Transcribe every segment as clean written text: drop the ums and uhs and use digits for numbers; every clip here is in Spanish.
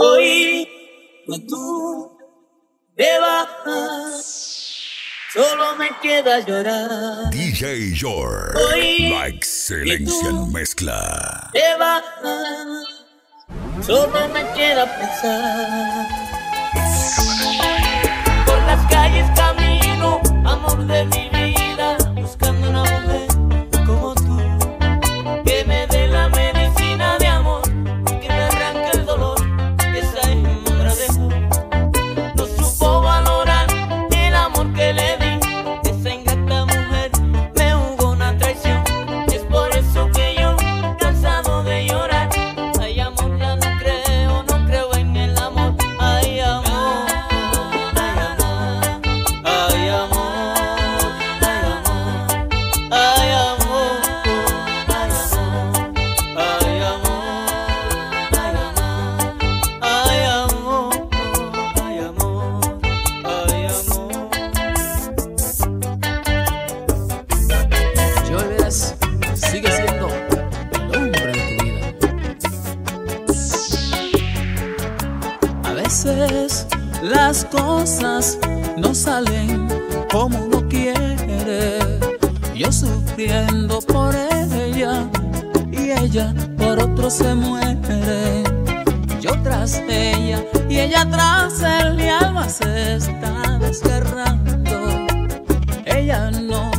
Hoy que tú te vas, solo me queda llorar. DJ York, hoy la excelencia en mezcla. Te vas, solo me queda pensar. Por las calles camino, amor de mi vida, buscando una mujer como tú, que me dé la medicina de amor, que me arranque el dolor, que esa hembra dejó. No supo valorar el amor que le di, esa ingrata mujer me jugó una traición. Es por eso que yo, cansado de llorar, ay amor, ya no creo en el amor. Ay amor, ay amor, ay amor, ay amor, ay amor, ay amor, ay amor, ay amor, ay amor, ay amor. Llores, sigue siendo el hombre de tu vida. A veces las cosas no salen como uno quiere. Yo sufriendo por ella y ella por otro se muere. Yo tras ella y ella tras él, mi alma se está desgarrando. Ella no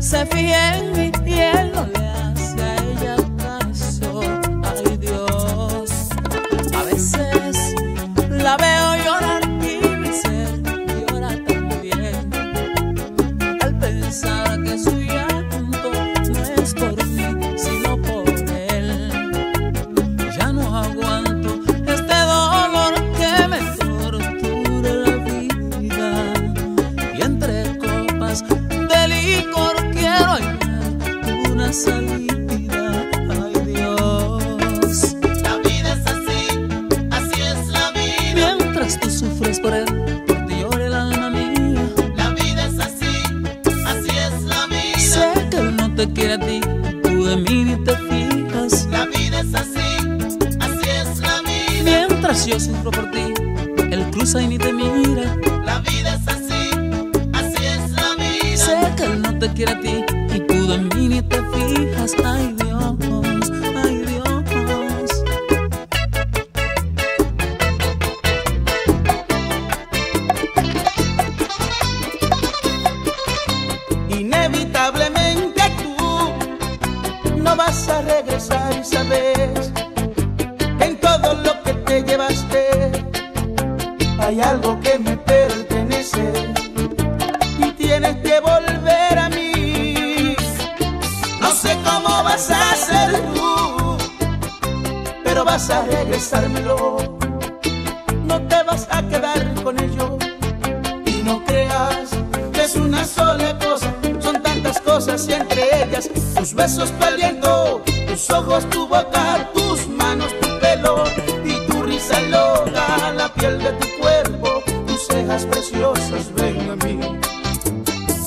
se fija en mí y él no le hace a ella caso. Ay Dios, a veces la veo llorar y mi ser llora también al pensar que su llanto no es por mí sino por él. Ya no aguanto este dolor que me tortura la vida, y entre copas de licor quiero hallar una salida. Ay Dios, la vida es así, así es la vida. Mientras tú sufres por él, por ti llora el alma mía. La vida es así, así es la vida. Sé que él no te quiere a ti, tú de mí ni te fijas. La vida es así, así es la vida. Mientras yo sufro por ti, él cruza y ni te mira. La vida es así, así es la vida. Sé que él no te quiere a ti y tú de mí ni te fijas. Ay Dios, ay Dios. Inevitablemente tú no vas a regresar, y sabes, en todo lo que te llevaste hay algo que me pertenece y tienes que volver a mí. No sé cómo vas a hacer tú, pero vas a regresármelo. No te vas a quedar con ello y no creas que es una sola cosa. Son tantas cosas y entre ellas tus besos, tu aliento, tus ojos, tu boca, tus manos, tu pelo y tu risa loca, la piel de tu cuerpo, tus cejas preciosas. Ven a mí,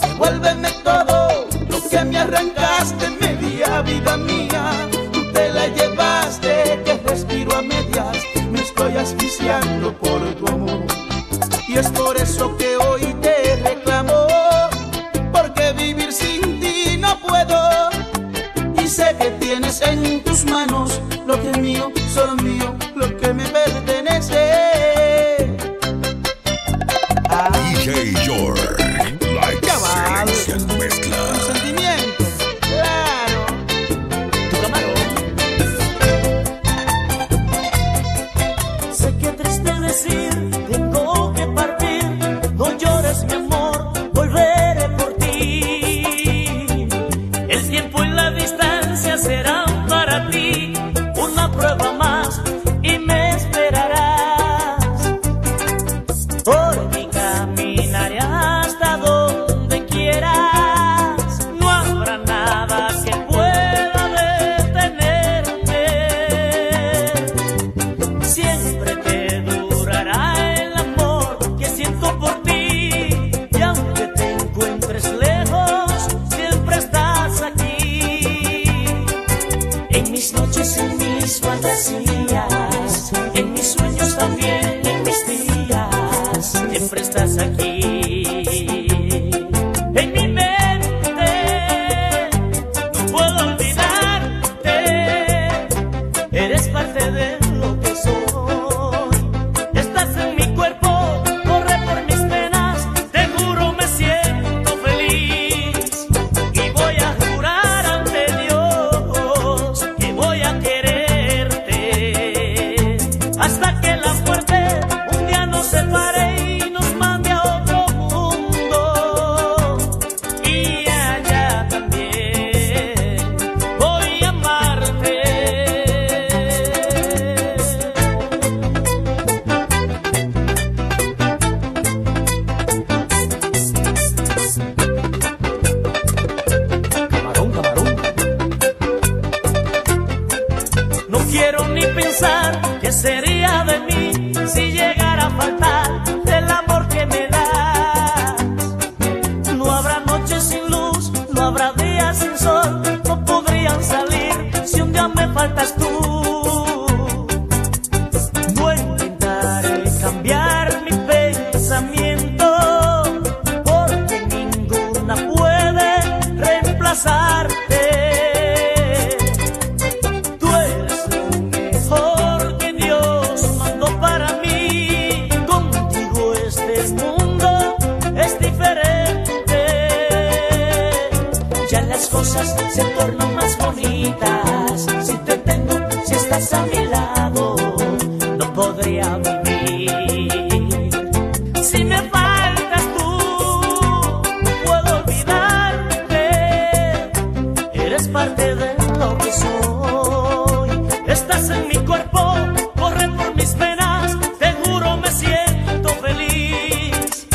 devuélveme todo lo que me arrancaste, media vida mía. Tú te la llevaste, que respiro a medias, me estoy asfixiando por tu amor. Y es por eso que hoy te reclamo, porque vivir sin ti no puedo. Y sé que tienes en tus manos lo que es mío, solo mío, lo que me pertenece. DJ York, la excelencia en mezcla. Un sentimiento, claro. Tu camarón. Sé que triste decir, tengo que partir. No llores, mi amor, volveré por ti. El tiempo y la distancia serán para ti una prueba más, y me esperarás. Por mi caminaré hasta donde quieras. No habrá nada que pueda detenerme. Siempre te durará cosas se tornan más bonitas. Si te tengo, si estás a mi lado, no podría vivir. Si me faltas tú, no puedo olvidarte. Eres parte de lo que soy. Estás en mi cuerpo, corre por mis venas. Te juro me siento feliz.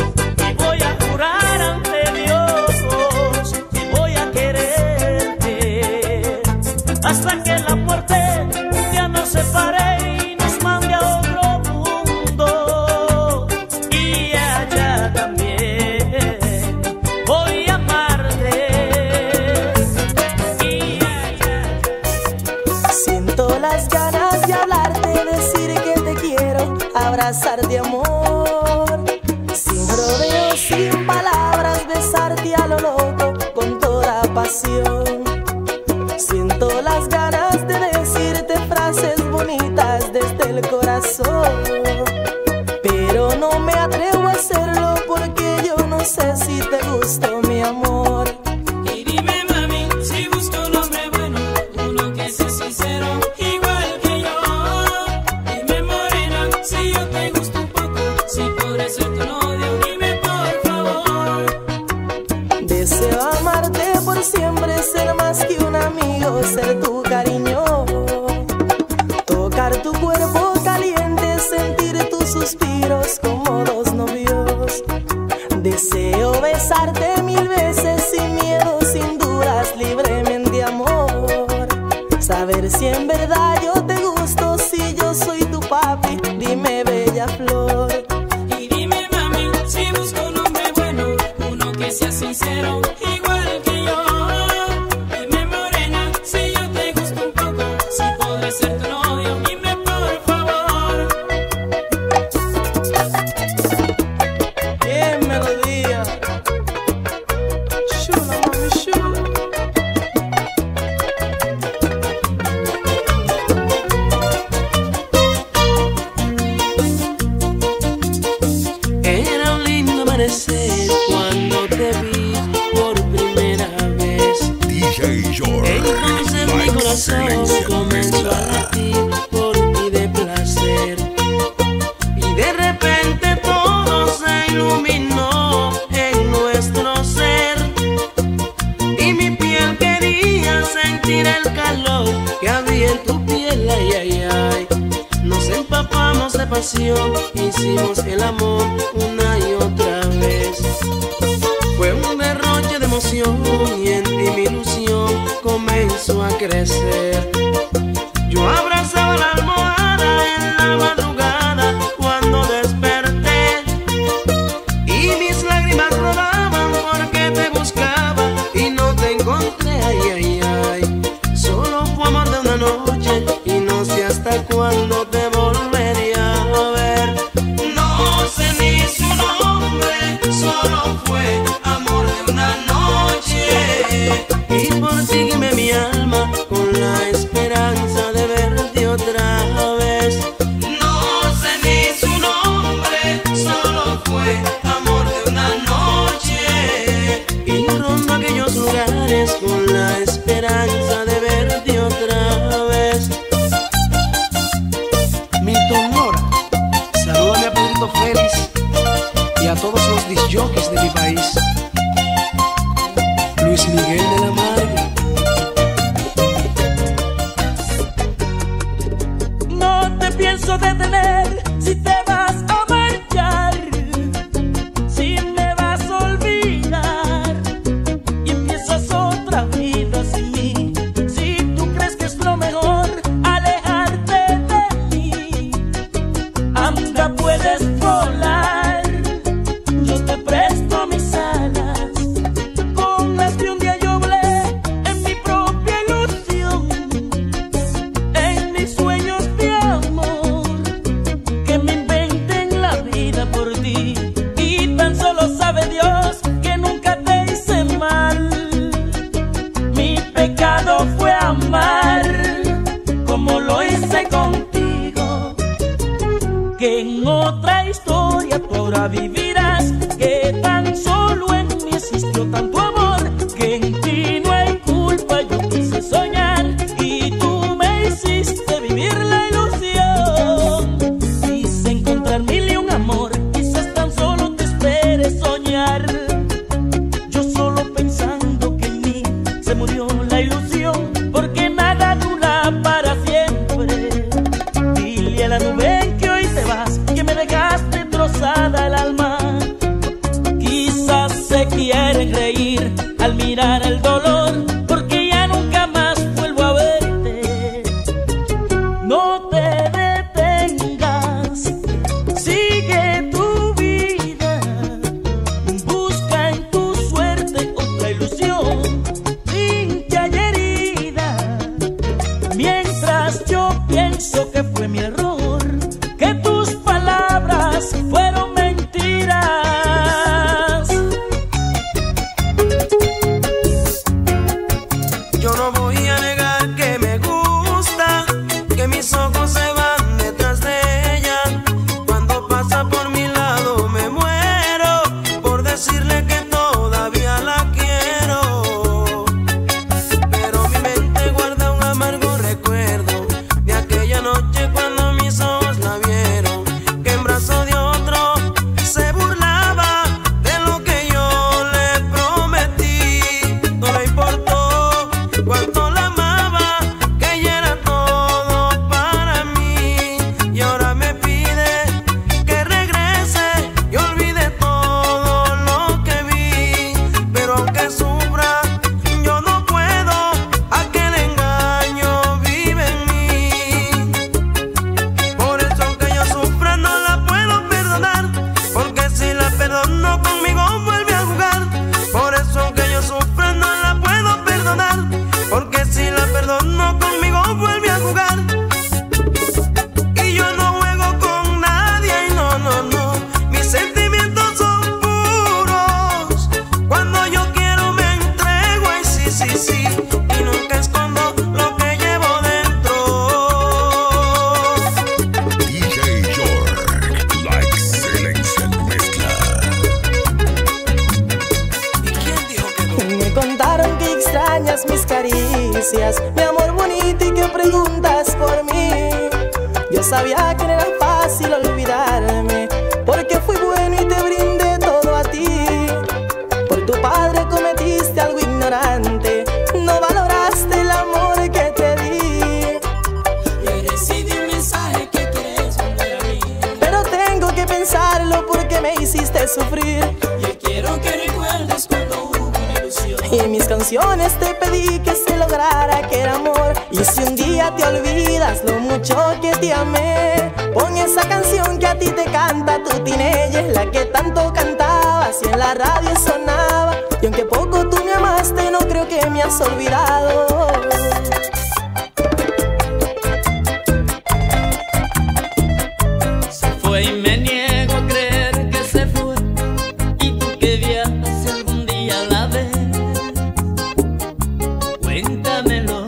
Y voy a jurar ante Dios, y voy a quererte hasta que la muerte un día nos separe y nos mande a otro mundo. Y allá también voy a amarte. Y allá siento las ganas de hablarte, decir que te quiero, abrazar de amor, sin rodeos, sin palabras, besarte a lo loco con toda pasión. Siento las ganas de decirte frases bonitas desde el corazón, pero no me atrevo a hacerlo porque yo no sé si te gustó mi amor. Y dime, mami, si busco un hombre bueno, uno que sea sincero, igual que yo. Dime, morena, si yo te gusto un poco, si por eso te odio, dime por favor. Deseo amarte por siempre, ser más que un amigo, ser tu cariño, tocar tu cuerpo caliente, sentir tus suspiros como dos novios. Deseo besarte 1000 veces sin miedo, sin dudas, libremente amor. Saber si en verdad yo te gusto, si yo soy tu papi, dime bella flor. Y dime, mami, si busco un hombre bueno, uno que sea sincero, igual que yo. Dime, morena, si yo te gusto un poco, si podré ser tu novio, dime por favor. ¡Qué melodía! Chula, mami, chula. Era un lindo amanecer cuando te vi por primera vez. DJ York, entonces mi corazón comenzó a latir por ti de placer. Y de repente todo se iluminó en nuestro ser. Y mi piel quería sentir el calor que había en tu piel, ay, ay, ay. Nos empapamos de pasión, hicimos el amor una y otra vez. Fue un derroche de emoción y en ti mi ilusión comenzó a crecer. Yo abrazaba la almohada en la madrugada cuando desperté, y mis lágrimas rodaban porque te buscaba y no te encontré, ay, ay, ay. Solo fue amor de una noche y no sé hasta cuándo te volvería a ver. No sé ni su nombre, solo fue amor de una noche. Y persígueme mi alma con la esperanza de verte otra vez. No sé ni su nombre, solo fue amor de una noche. Y rondo aquellos lugares con la esperanza de verte otra vez. Milton Mora, salúdame a Pedrito Félix y a todos los disjockeys de mi país. Luis Miguel de la Madre. No te pienso detener si te vas a marchar, si me vas a olvidar y empiezas otra vida así. Si tú crees que es lo mejor alejarte de mí, anda, puedes volar. Que en otra historia tú ahora vivirás, que tan solo en mí existió tanto amor, que en ti no hay culpa. pero no conmigo vuelve a jugar. Por eso que yo sufro no la puedo perdonar, porque si la perdono conmigo vuelve a jugar. Y yo no juego con nadie, y no, no, no. Mis sentimientos son puros. Cuando yo quiero me entrego, ay sí, sí, sí. Y nunca escondo lo que llevo dentro. DJ York, la excelencia en mezcla. ¿Y quién dijo que no? Me contaron que extrañas mis caricias, mi amor bonito, y que preguntas por mí. Yo sabía que no era fácil olvidarme, porque fui bueno y te brindé todo a ti. Por tu padre cometiste algo ignorante, no valoraste el amor que te di. Y hoy recibí un mensaje que quieres volver a mí, pero tengo que pensarlo porque me hiciste sufrir. Y hoy quiero que recuerdes cuando hubo una ilusión, y en mis canciones te pedí que se lograra aquel amor. Y si un día te olvidas lo mucho que te amé, pon esa canción que a ti te canta tu teenager, es la que tanto cantabas y en la radio sonaba. Y aunque poco tú me amaste, no creo que me has olvidado. Se fue y me niego a creer que se fue, y tú que viajas algún día a la vez. Cuéntamelo,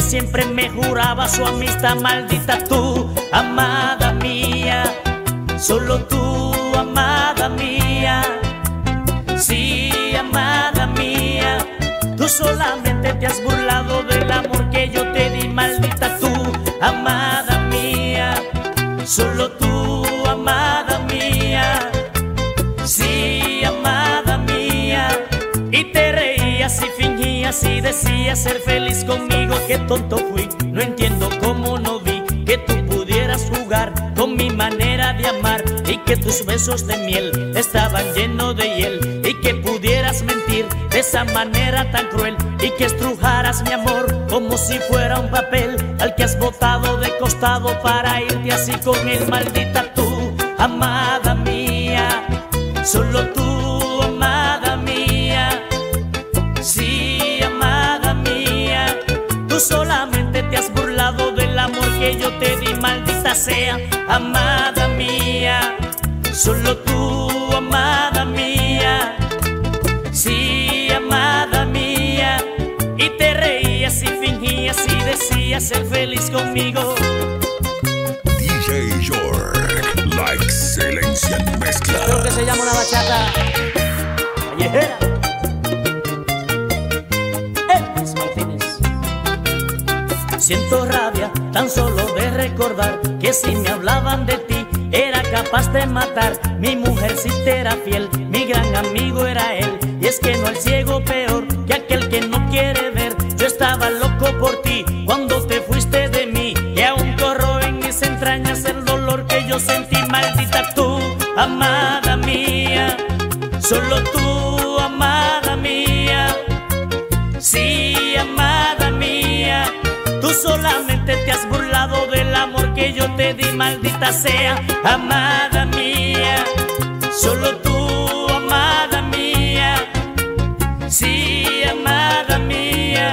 siempre me juraba su amistad, maldita tú, amada mía. Solo tú, amada mía. Sí, amada mía. Tú solamente te has burlado del amor que yo te di, maldita tú, amada mía. Solo tú, amada mía. Sí, amada mía. Y te reías y fingías y decías ser feliz conmigo. Qué tonto fui, no entiendo cómo no vi que tú pudieras jugar con mi manera de amar, y que tus besos de miel estaban llenos de hiel, y que pudieras mentir de esa manera tan cruel, y que estrujaras mi amor como si fuera un papel al que has botado de costado para irte así con él. Maldita tú, amada mía. Solo tú, amada mía. Sí, amada mía. Tú solamente te has burlado del amor que yo te di, maldita sea, amada mía. Solo tú, amada mía. Sí, amada mía. Y te reías y fingías y decías ser feliz conmigo. DJ York, la excelencia en mezcla. Creo que se llama una bachata callejera. Siento rabia tan solo de recordar que si me hablaban de ti era capaz de matar. Mi mujercita era fiel, mi gran amigo era él, y es que no hay ciego peor que aquel que no quiere ver. Yo estaba loco por ti cuando te fuiste de mí, y aún corro en mis entrañas el dolor que yo sentí. Maldita tú, amada mía. Solo tú, amada mía. Sí, amada mía. Tú solamente te has burlado del amor que yo te di, maldita sea, amada mía. Solo tú, amada mía. Sí, amada mía.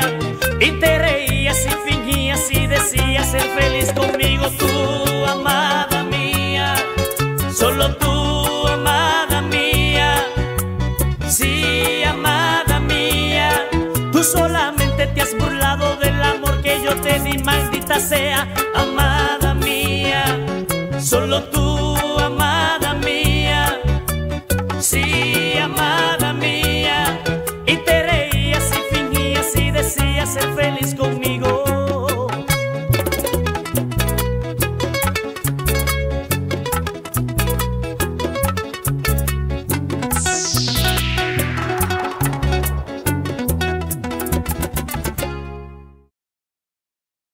Y te reías y fingías y decías ser feliz conmigo. Tú, amada mía. Solo tú, amada mía. Sí, amada mía. Tú solamente te has burlado del amor que yo te di, maldita sea, amada mía. Solo tú.